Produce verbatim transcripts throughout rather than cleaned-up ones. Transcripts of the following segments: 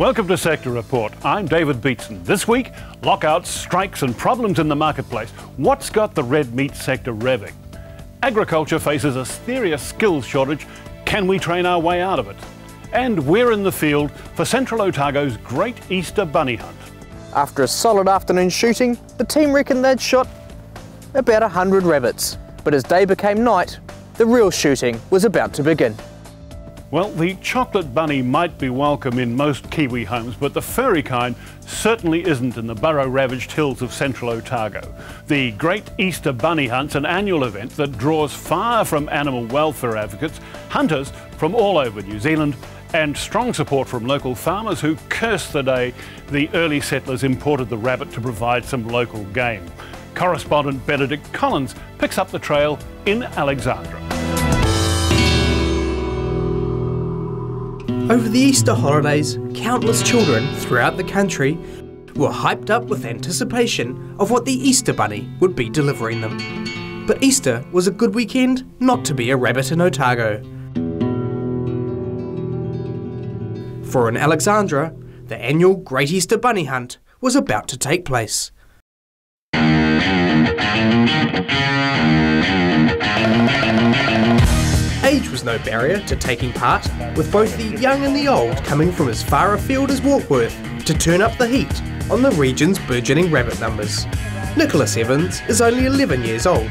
Welcome to Sector Report. I'm David Beatson. This week, lockouts, strikes and problems in the marketplace. What's got the red meat sector revving? Agriculture faces a serious skills shortage. Can we train our way out of it? And we're in the field for Central Otago's Great Easter Bunny Hunt. After a solid afternoon shooting, the team reckoned they'd shot about one hundred rabbits. But as day became night, the real shooting was about to begin. Well, the chocolate bunny might be welcome in most Kiwi homes, but the furry kind certainly isn't in the burrow-ravaged hills of Central Otago. The Great Easter Bunny Hunt's an annual event that draws fire from animal welfare advocates, hunters from all over New Zealand, and strong support from local farmers who curse the day the early settlers imported the rabbit to provide some local game. Correspondent Benedict Collins picks up the trail in Alexandra. Over the Easter holidays, countless children throughout the country were hyped up with anticipation of what the Easter Bunny would be delivering them. But Easter was a good weekend not to be a rabbit in Otago. For in Alexandra, the annual Great Easter Bunny Hunt was about to take place. Age was no barrier to taking part, with both the young and the old coming from as far afield as Warkworth to turn up the heat on the region's burgeoning rabbit numbers. Nicholas Evans is only eleven years old,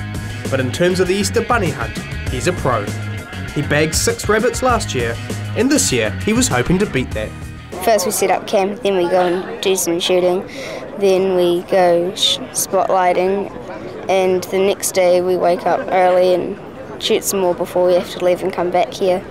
but in terms of the Easter Bunny Hunt, he's a pro. He bagged six rabbits last year, and this year he was hoping to beat that. First we set up camp, then we go and do some shooting, then we go spotlighting, and the next day we wake up early and shoot some more before we have to leave and come back here.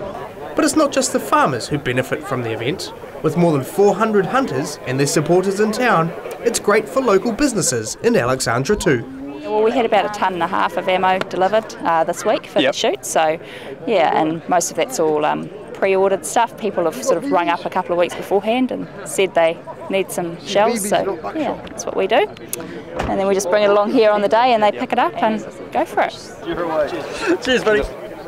But it's not just the farmers who benefit from the event. With more than four hundred hunters and their supporters in town, it's great for local businesses in Alexandra too. Well, we had about a tonne and a half of ammo delivered uh, this week for yep. the shoot, so yeah, and most of that's all um, pre-ordered stuff. People have sort of rung up a couple of weeks beforehand and said they need some shells, so yeah, that's what we do. And then we just bring it along here on the day and they pick it up and go for it. Cheers, buddy.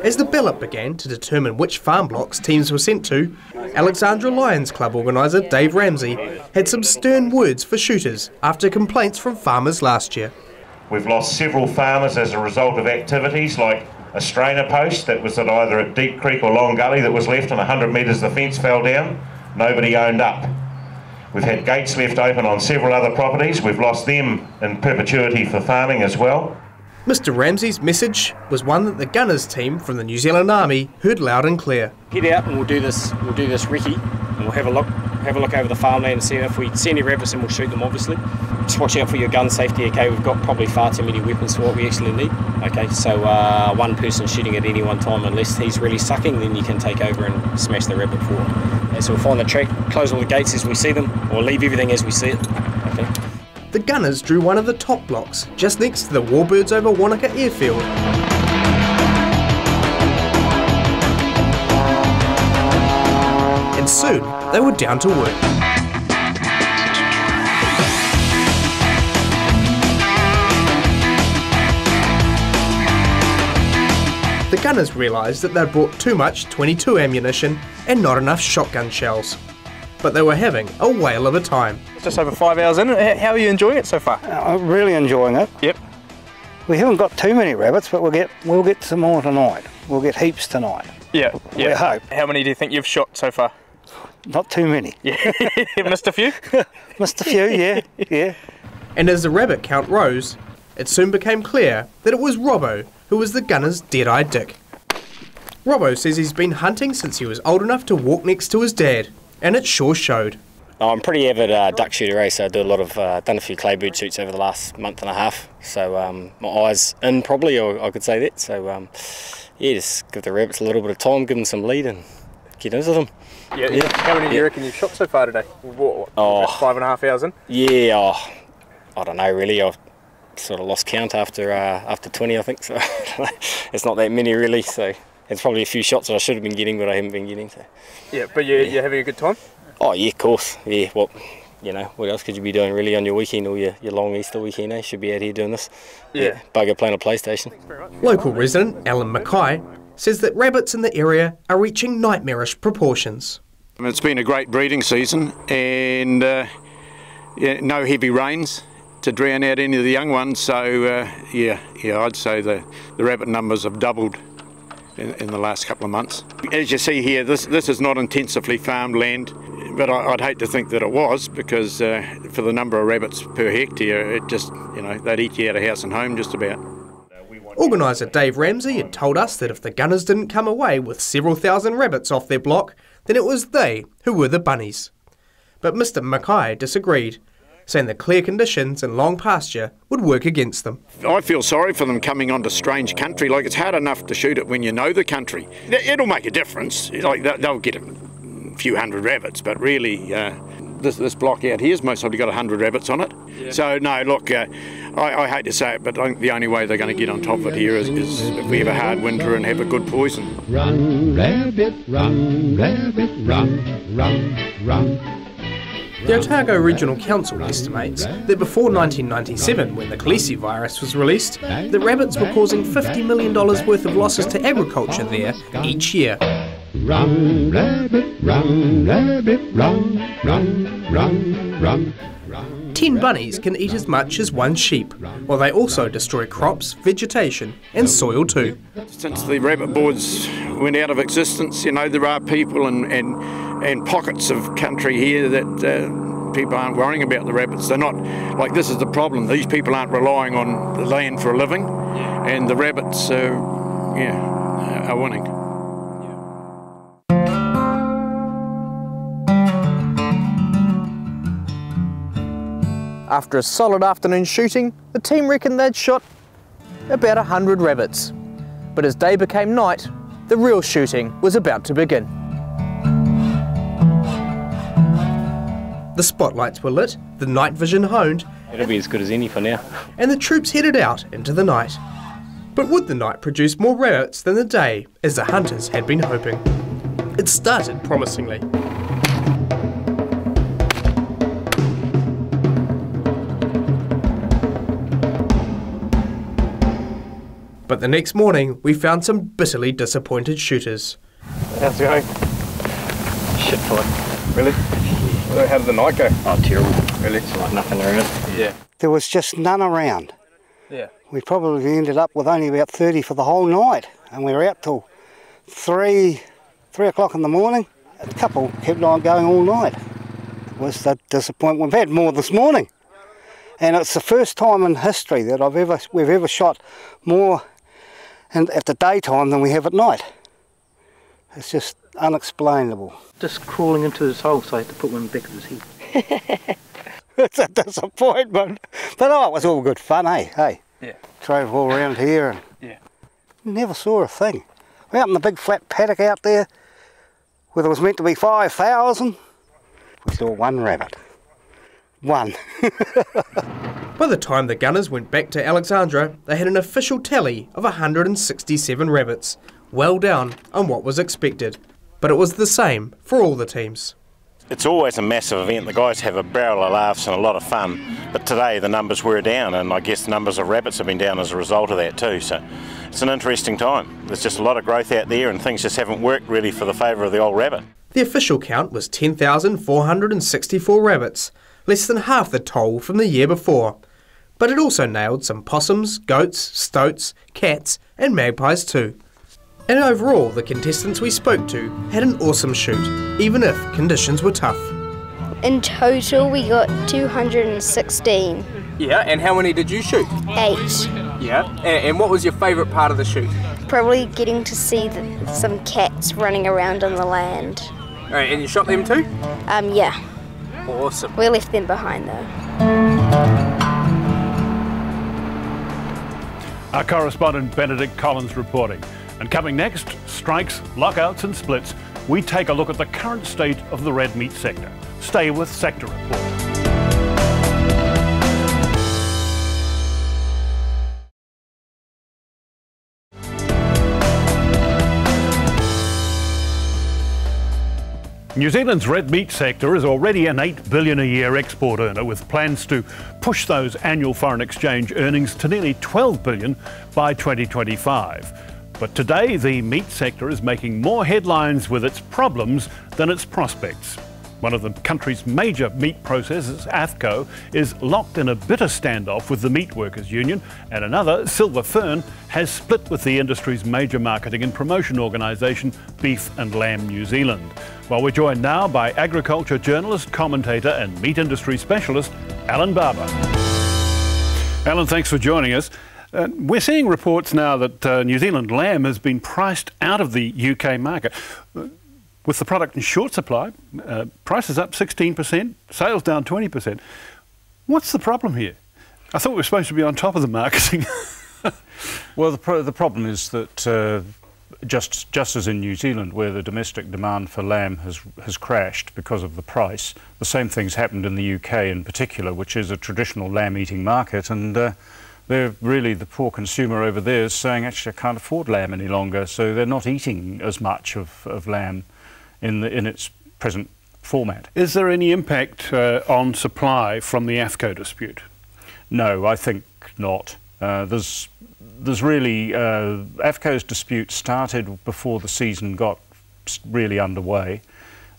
As the ballot began to determine which farm blocks teams were sent to, Alexandra Lions Club organiser Dave Ramsey had some stern words for shooters after complaints from farmers last year. We've lost several farmers as a result of activities like a strainer post that was at either a deep creek or long gully that was left, and one hundred metres the fence fell down. Nobody owned up. We've had gates left open on several other properties. We've lost them in perpetuity for farming as well. Mr Ramsey's message was one that the Gunners team from the New Zealand Army heard loud and clear. Head out and we'll do this, we'll do this recce, and we'll have a look, have a look over the farmland and see if we see any rabbits, and we'll shoot them obviously. Just watch out for your gun safety, okay? We've got probably far too many weapons for what we actually need. Okay, so uh, one person shooting at any one time, unless he's really sucking, then you can take over and smash the rabbit for him. So we'll find the track, close all the gates as we see them, or leave everything as we see it. Okay. The Gunners drew one of the top blocks, just next to the Warbirds over Wanaka Airfield. And soon, they were down to work. The Gunners realised that they'd brought too much twenty-two ammunition and not enough shotgun shells. But they were having a whale of a time. Just over five hours in, how are you enjoying it so far? I'm really enjoying it. Yep. We haven't got too many rabbits, but we'll get we'll get some more tonight. We'll get heaps tonight. Yeah. We yeah. hope. How many do you think you've shot so far? Not too many. Yeah. Missed a few? Missed a few, yeah. Yeah. And as the rabbit count rose, it soon became clear that it was Robbo who was the Gunner's dead-eyed dick. Robbo says he's been hunting since he was old enough to walk next to his dad, and it sure showed. Oh, I'm pretty avid uh, duck shooter, eh? So I do a lot of, uh, done a few claybird shoots over the last month and a half. So um, my eyes in probably, or I could say that. So um, yeah, just give the rabbits a little bit of time, give them some lead, and get into them. Yeah. yeah. How many do yeah. you reckon you've shot so far today? What, what, oh, five and a half hours in? Yeah. Oh, I don't know really. I've sort of lost count after uh, after twenty, I think. So it's not that many really. So. It's probably a few shots that I should have been getting, but I haven't been getting. So. Yeah, but you, yeah. you're having a good time? Oh, yeah, of course. Yeah, well, you know, what else could you be doing really on your weekend or your, your long Easter weekend? Eh? Should be out here doing this. Yeah. yeah. Bugger playing a PlayStation. Local resident Alan Mackay says that rabbits in the area are reaching nightmarish proportions. It's been a great breeding season and uh, yeah, no heavy rains to drown out any of the young ones, so uh, yeah, yeah, I'd say the, the rabbit numbers have doubled in, in the last couple of months. As you see here, this, this is not intensively farmed land, but I, I'd hate to think that it was, because uh, for the number of rabbits per hectare, it just, you know, they'd eat you out of house and home just about. Organiser Dave Ramsey had told us that if the gunners didn't come away with several thousand rabbits off their block, then it was they who were the bunnies. But Mr Mackay disagreed, saying the clear conditions and long pasture would work against them. I feel sorry for them coming onto strange country. Like, it's hard enough to shoot it when you know the country. It'll make a difference. Like, they'll get a few hundred rabbits, but really uh, this, this block out here's most probably got a hundred rabbits on it. Yeah. So no, look, uh, I, I hate to say it, but I think the only way they're going to get on top of it here is, is if we have a hard winter and have a good poison. Run, rabbit, run, rabbit, run, run, run. The Otago Regional Council estimates that before nineteen ninety-seven, when the Khaleesi virus was released, the rabbits were causing fifty million dollars worth of losses to agriculture there each year. Run, rabbit, run, rabbit, run, run, run, run. Ten bunnies can eat as much as one sheep, while they also destroy crops, vegetation and soil too. Since the rabbit boards went out of existence, you know, there are people and, and and pockets of country here that uh, people aren't worrying about the rabbits. They're not, like, this is the problem. These people aren't relying on the land for a living, yeah. And the rabbits uh, yeah, are winning. Yeah. After a solid afternoon shooting, the team reckoned they'd shot about one hundred rabbits. But as day became night, the real shooting was about to begin. The spotlights were lit, the night vision honed. It'll be as good as any for now. And the troops headed out into the night. But would the night produce more rabbits than the day, as the hunters had been hoping? It started promisingly. But the next morning, we found some bitterly disappointed shooters. How's it going? Shit fine. Really? How did the night go? Oh, terrible. Really? It's like nothing around. Yeah. There was just none around. Yeah. We probably ended up with only about thirty for the whole night, and we were out till three, three o'clock in the morning. A couple kept on going all night. It was the disappointment. We've had more this morning, and it's the first time in history that I've ever we've ever shot more, and at the daytime than we have at night. It's just unexplainable. Just crawling into his hole, so I had to put one back in his head. It's a disappointment. But oh, it was all good fun, eh? Hey? Yeah. Drove all around here and yeah. Never saw a thing. We're out in the big flat paddock out there where there was meant to be five thousand. We saw one rabbit. One. By the time the gunners went back to Alexandra, they had an official tally of one hundred sixty-seven rabbits, well down on what was expected. But it was the same for all the teams. It's always a massive event. The guys have a barrel of laughs and a lot of fun, but today the numbers were down, and I guess the numbers of rabbits have been down as a result of that too, so it's an interesting time. There's just a lot of growth out there and things just haven't worked really for the favour of the old rabbit. The official count was ten thousand four hundred sixty-four rabbits, less than half the toll from the year before. But it also nailed some possums, goats, stoats, cats and magpies too. And overall, the contestants we spoke to had an awesome shoot, even if conditions were tough. In total, we got two hundred sixteen. Yeah, and how many did you shoot? Eight. Yeah, and, and what was your favourite part of the shoot? Probably getting to see the, some cats running around on the land. All right, and you shot them too? Um, yeah. Awesome. We left them behind though. Our correspondent Benedict Collins reporting. And coming next, strikes, lockouts and splits, we take a look at the current state of the red meat sector. Stay with Sector Report. New Zealand's red meat sector is already an eight billion dollars a year export earner, with plans to push those annual foreign exchange earnings to nearly twelve billion dollars by twenty twenty-five. But today, the meat sector is making more headlines with its problems than its prospects. One of the country's major meat processors, AFCO, is locked in a bitter standoff with the Meat Workers Union, and another, Silver Fern, has split with the industry's major marketing and promotion organisation, Beef and Lamb New Zealand. Well, we're joined now by agriculture journalist, commentator and meat industry specialist, Alan Barber. Alan, thanks for joining us. Uh, we're seeing reports now that uh, New Zealand lamb has been priced out of the U K market. With the product in short supply, uh, prices up sixteen percent, sales down twenty percent. What's the problem here? I thought we were supposed to be on top of the marketing. Well, the, pro the problem is that uh, just just as in New Zealand, where the domestic demand for lamb has, has crashed because of the price, the same thing's happened in the U K in particular, which is a traditional lamb-eating market. And uh, they're really, the poor consumer over there is saying, actually, I can't afford lamb any longer, so they're not eating as much of, of lamb in the, in its present format. Is there any impact uh, on supply from the AFCO dispute? No, I think not. Uh, there's, there's really, uh, AFCO's dispute started before the season got really underway.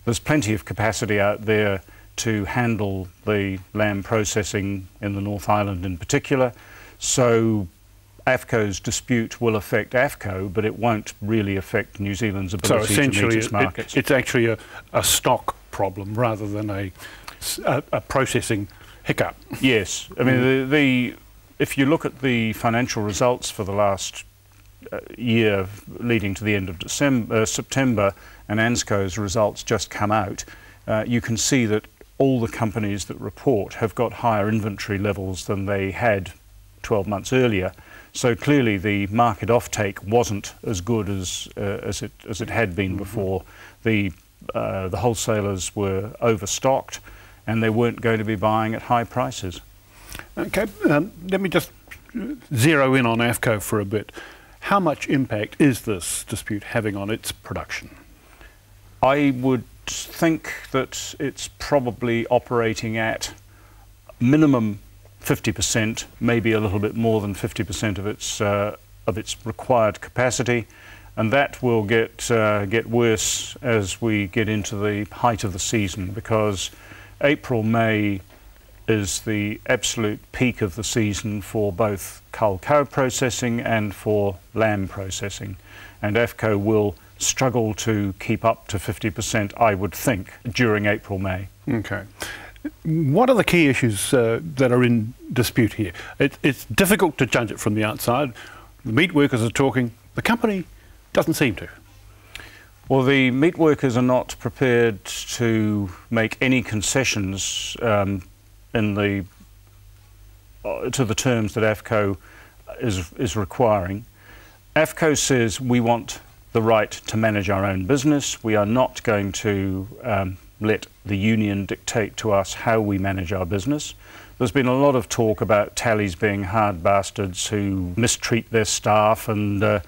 There's plenty of capacity out there to handle the lamb processing in the North Island in particular, so AFCO's dispute will affect AFCO, but it won't really affect New Zealand's ability so essentially to meet its markets. It, it's actually a, a stock problem rather than a, a, a processing hiccup. Yes. I mean, mm. the, the, if you look at the financial results for the last uh, year leading to the end of December, uh, September, and ANZCO's results just come out, uh, you can see that all the companies that report have got higher inventory levels than they had twelve months earlier. So clearly the market offtake wasn't as good as uh, as it as it had been before. The uh, the wholesalers were overstocked, and they weren't going to be buying at high prices. Okay, um, let me just zero in on AFCO for a bit. How much impact is this dispute having on its production? I would think that it's probably operating at minimum fifty percent, maybe a little bit more than fifty percent of its uh, of its required capacity, and that will get uh, get worse as we get into the height of the season, because April, May is the absolute peak of the season for both cull cow processing and for lamb processing, and AFCO will struggle to keep up to fifty percent, I would think, during April, May. Okay. What are the key issues uh, that are in dispute here? It, it's difficult to judge it from the outside. The meat workers are talking. The company doesn't seem to. Well, the meat workers are not prepared to make any concessions um, in the uh, to the terms that AFCO is is requiring. AFCO says we want the right to manage our own business. We are not going to Um, let the union dictate to us how we manage our business. There's been a lot of talk about tallies being hard bastards who mistreat their staff and uh,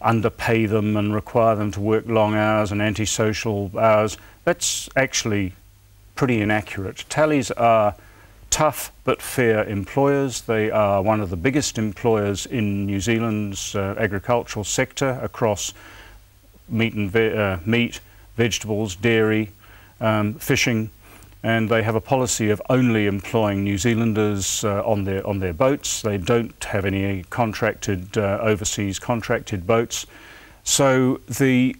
underpay them and require them to work long hours and antisocial hours. That's actually pretty inaccurate. Tallies are tough but fair employers. They are one of the biggest employers in New Zealand's uh, agricultural sector across meat, and ve uh, meat vegetables, dairy, Um, fishing, and they have a policy of only employing New Zealanders uh, on their on their boats. They don't have any contracted uh, overseas contracted boats. So the,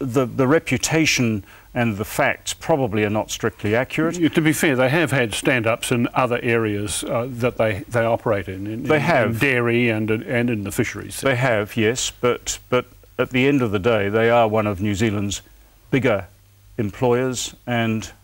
the the reputation and the facts probably are not strictly accurate. To be fair, they have had stand-ups in other areas uh, that they they operate in. in they in, have in dairy and and in the fisheries. They have, yes, but but at the end of the day, they are one of New Zealand's bigger employers, and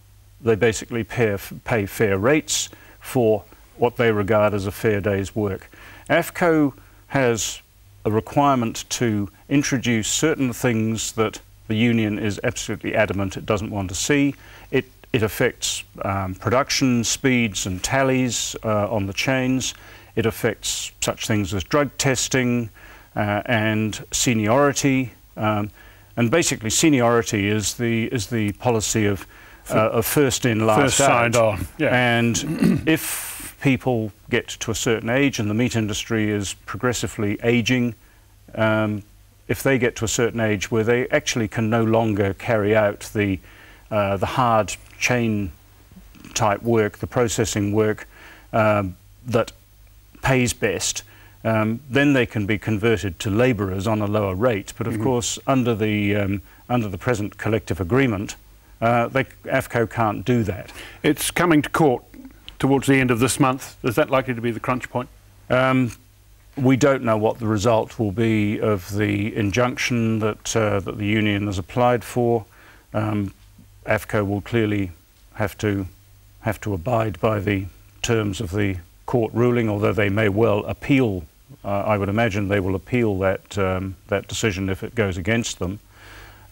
they basically pay, pay fair rates for what they regard as a fair day's work. AFCO has a requirement to introduce certain things that the union is absolutely adamant it doesn't want to see. It, it affects um, production speeds and tallies uh, on the chains. It affects such things as drug testing uh, and seniority. Um, And basically, seniority is the is the policy of uh, of first in, last out. First signed on. Yeah. And if people get to a certain age, and the meat industry is progressively aging, um, if they get to a certain age where they actually can no longer carry out the, uh, the hard chain type work, the processing work um, that pays best, um, then they can be converted to labourers on a lower rate. But of mm-hmm. course, under the, um, under the present collective agreement, uh, they, AFCO can't do that. It's coming to court towards the end of this month. Is that likely to be the crunch point? Um, We don't know what the result will be of the injunction that, uh, that the union has applied for. Um, AFCO will clearly have to, have to abide by the terms of the court ruling, although they may well appeal. Uh, I would imagine they will appeal that, um, that decision if it goes against them,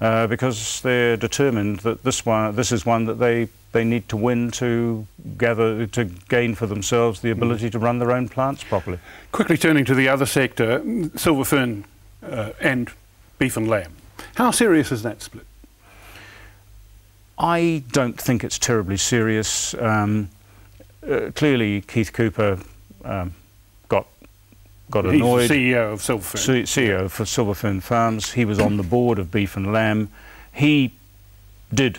uh, because they're determined that this, one, this is one that they, they need to win to gather to gain for themselves the ability to run their own plants properly. Quickly turning to the other sector, Silver Fern uh, and Beef and Lamb. How serious is that split? I don't think it's terribly serious. Um, uh, clearly, Keith Cooper um, got got He's annoyed. He's C E O of Silver Fern. C E O for Silver Fern Farms. He was on the board of Beef and Lamb. He did.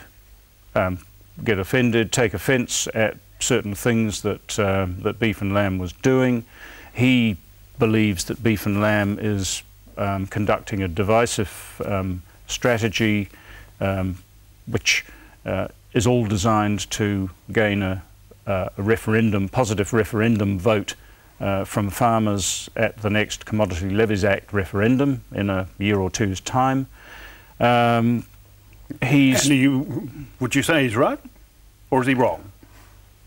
Um, get offended, take offence at certain things that, uh, that Beef and Lamb was doing. He believes that Beef and Lamb is um, conducting a divisive um, strategy um, which uh, is all designed to gain a, a referendum, positive referendum vote uh, from farmers at the next Commodity Levies Act referendum in a year or two's time. Um, He's, you, would you say he's right, or is he wrong?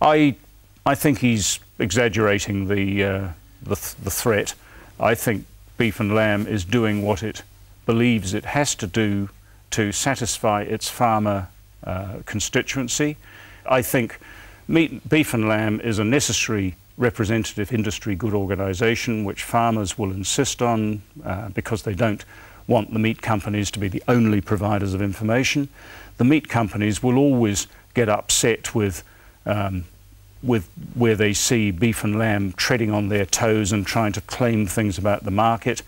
I, I think he's exaggerating the, uh, the, th the threat. I think Beef and Lamb is doing what it believes it has to do to satisfy its farmer uh, constituency. I think meat, Beef and Lamb is a necessary representative industry good organisation which farmers will insist on uh, because they don't want the meat companies to be the only providers of information. The meat companies will always get upset with, um, with where they see Beef and Lamb treading on their toes and trying to claim things about the market.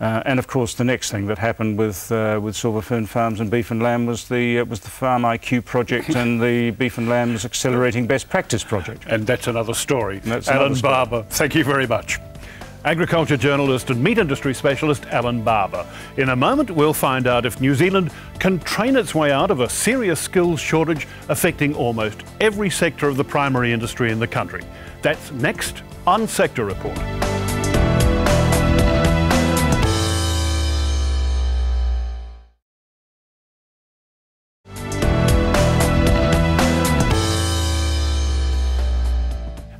Uh, and of course, the next thing that happened with uh, with Silver Fern Farms and Beef and Lamb was the uh, was the Farm I Q project and the Beef and Lamb's Accelerating Best Practice project. And that's another story. That's Alan another story. Barber, thank you very much. Agriculture journalist and meat industry specialist Alan Barber. In a moment, we'll find out if New Zealand can train its way out of a serious skills shortage affecting almost every sector of the primary industry in the country. That's next on Sector Report.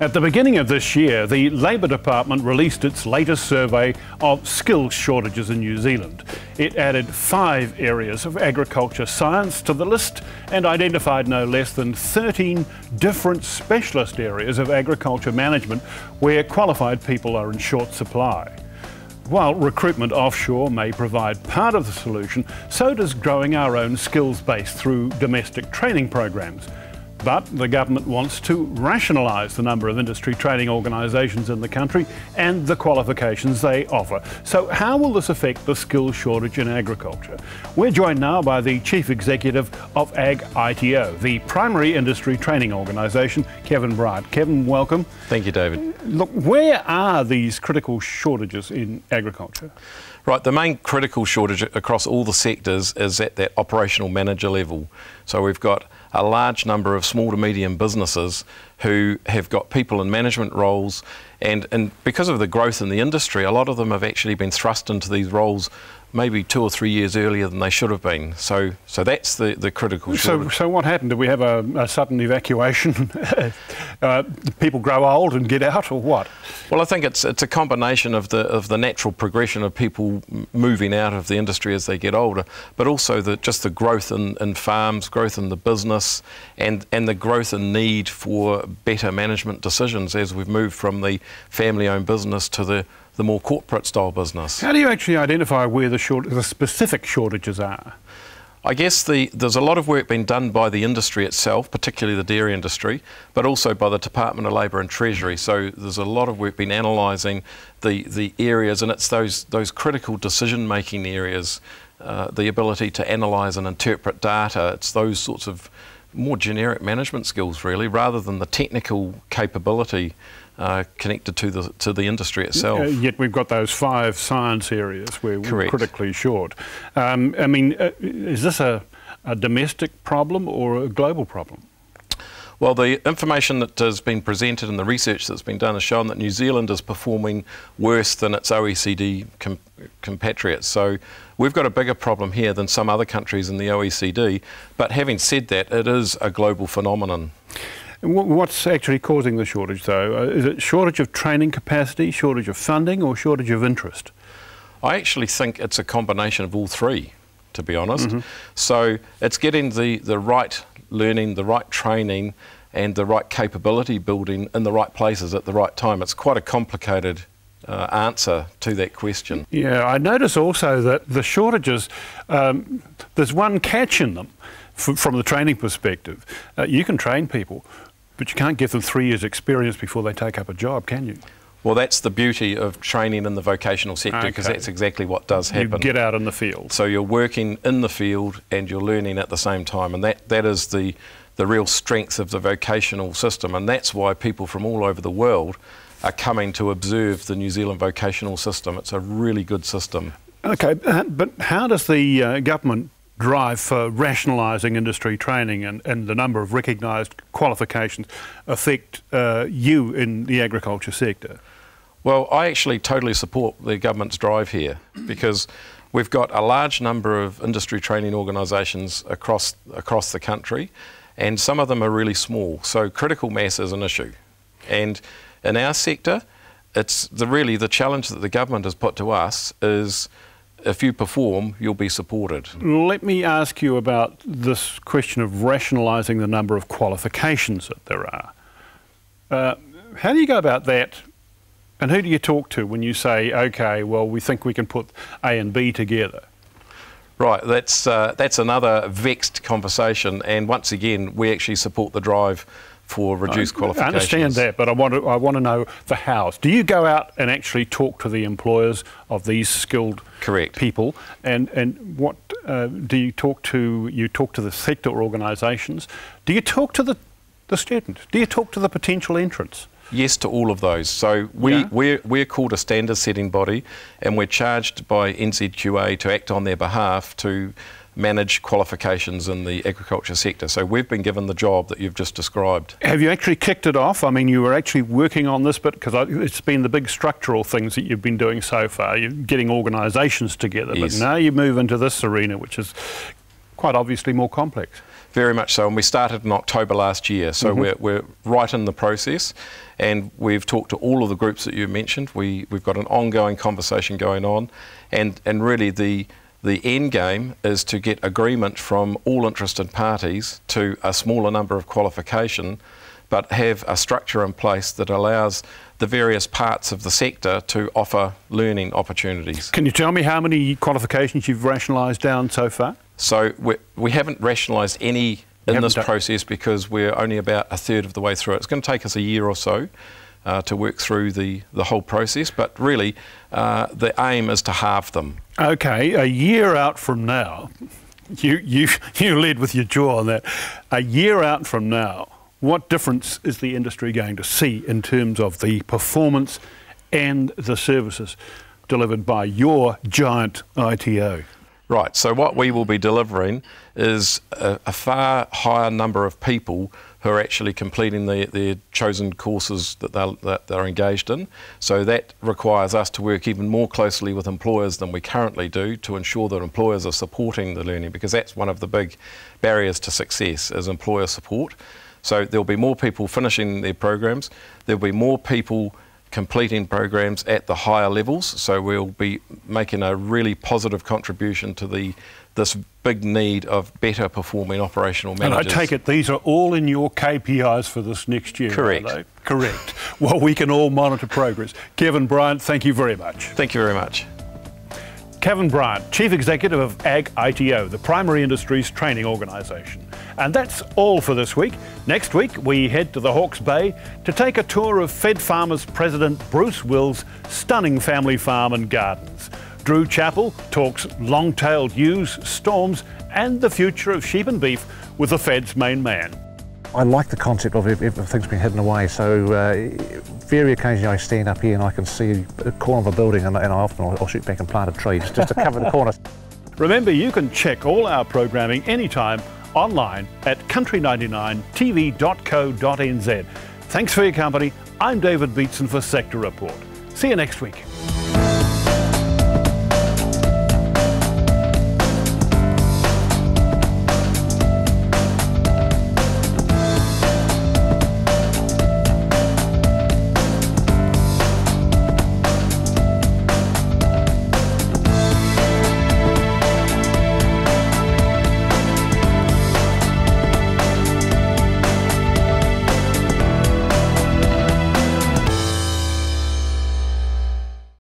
At the beginning of this year, the Labour Department released its latest survey of skills shortages in New Zealand. It added five areas of agriculture science to the list and identified no less than thirteen different specialist areas of agriculture management where qualified people are in short supply. While recruitment offshore may provide part of the solution, so does growing our own skills base through domestic training programs. But the government wants to rationalise the number of industry training organisations in the country and the qualifications they offer. So how will this affect the skills shortage in agriculture? We're joined now by the Chief Executive of Ag I T O, the Primary Industry Training Organisation, Kevin Bryant. Kevin, welcome. Thank you, David. Look, where are these critical shortages in agriculture? Right, the main critical shortage across all the sectors is at that operational manager level. So we've got a large number of small to medium businesses who have got people in management roles, and, and because of the growth in the industry, a lot of them have actually been thrust into these roles maybe two or three years earlier than they should have been. So so that's the, the critical shortage. So, so what happened? Did we have a, a sudden evacuation? uh, did people grow old and get out, or what? Well, I think it's it's a combination of the of the natural progression of people moving out of the industry as they get older, but also the, just the growth in, in farms, growth in the business, and, and the growth in need for better management decisions as we've moved from the family-owned business to the the more corporate style business. How do you actually identify where the, short, the specific shortages are? I guess the, there's a lot of work being done by the industry itself, particularly the dairy industry, but also by the Department of Labour and Treasury. So there's a lot of work being analysing the, the areas, and it's those, those critical decision-making areas, uh, the ability to analyse and interpret data. It's those sorts of more generic management skills, really, rather than the technical capability Uh, connected to the to the industry itself. Uh, yet we've got those five science areas where we're Correct. critically short. Um, I mean, uh, is this a, a domestic problem or a global problem? Well, the information that has been presented and the research that's been done has shown that New Zealand is performing worse than its O E C D com compatriots. So we've got a bigger problem here than some other countries in the O E C D. But having said that, it is a global phenomenon. What's actually causing the shortage, though? Is it shortage of training capacity, shortage of funding, or shortage of interest? I actually think it's a combination of all three, to be honest. Mm-hmm. So it's getting the, the right learning, the right training, and the right capability building in the right places at the right time. It's quite a complicated uh, answer to that question. Yeah, I notice also that the shortages, um, there's one catch in them f from the training perspective. Uh, you can train people, but you can't give them three years' experience before they take up a job, can you? Well, that's the beauty of training in the vocational sector, because okay. that's exactly what does happen. You get out in the field. So you're working in the field and you're learning at the same time, and that, that is the, the real strength of the vocational system, and that's why people from all over the world are coming to observe the New Zealand vocational system. It's a really good system. Okay, but how does the uh, government drive for rationalising industry training and, and the number of recognised qualifications affect uh, you in the agriculture sector? Well, I actually totally support the government's drive here, because we've got a large number of industry training organisations across, across the country, and some of them are really small, so critical mass is an issue. And in our sector, it's the, really the challenge that the government has put to us is, if you perform, you'll be supported. Let me ask you about this question of rationalising the number of qualifications that there are. Uh, how do you go about that, and who do you talk to when you say, okay, well, we think we can put A and B together? Right, that's, uh, that's another vexed conversation, and once again, we actually support the drive for reduced I, qualifications. I understand that, but I want to, I want to know the hows. Do you go out and actually talk to the employers of these skilled Correct. people? And, and what uh, do you talk to? You talk to the sector organisations. Do you talk to the, the student? Do you talk to the potential entrants? Yes, to all of those. So we, yeah. we're, we're called a standard setting body, and we're charged by N Z Q A to act on their behalf to manage qualifications in the agriculture sector. So we've been given the job that you've just described. Have you actually kicked it off? I mean, you were actually working on this, but because it's been the big structural things that you've been doing so far. You're getting organisations together, yes. but now you move into this arena, which is quite obviously more complex. Very much so, and we started in October last year, so mm-hmm. we're, we're right in the process, and we've talked to all of the groups that you mentioned. We, we've got an ongoing conversation going on, and, and really the The end game is to get agreement from all interested parties to a smaller number of qualification, but have a structure in place that allows the various parts of the sector to offer learning opportunities. Can you tell me how many qualifications you've rationalised down so far? So we, we haven't rationalised any in this process, because we're only about a third of the way through it. It's going to take us a year or so Uh, to work through the, the whole process, but really uh, the aim is to halve them. Okay, a year out from now, you, you, you led with your jaw on that, a year out from now, what difference is the industry going to see in terms of the performance and the services delivered by your giant I T O? Right, so what we will be delivering is a, a far higher number of people who are actually completing the, their chosen courses that they're, that they're engaged in. So that requires us to work even more closely with employers than we currently do, to ensure that employers are supporting the learning, because that's one of the big barriers to success, is employer support. So there'll be more people finishing their programs, there'll be more people completing programs at the higher levels, so we'll be making a really positive contribution to the this big need of better performing operational managers. And I take it these are all in your K P Is for this next year, Correct. Are they? Correct. Well, we can all monitor progress. Kevin Bryant, thank you very much. Thank you very much. Kevin Bryant, Chief Executive of Ag I T O, the Primary Industries Training Organisation. And that's all for this week. Next week we head to the Hawke's Bay to take a tour of Fed Farmers President Bruce Wills' stunning family farm and gardens. Drew Chappell talks long-tailed ewes, storms and the future of sheep and beef with the Fed's main man. I like the concept of everything's been hidden away, so uh, very occasionally I stand up here and I can see a corner of a building, and, and I often I'll shoot back and plant a tree just, just to cover the corner. Remember, you can check all our programming anytime online at country ninety nine t v dot co dot n z. Thanks for your company. I'm David Beatson for Sector Report. See you next week.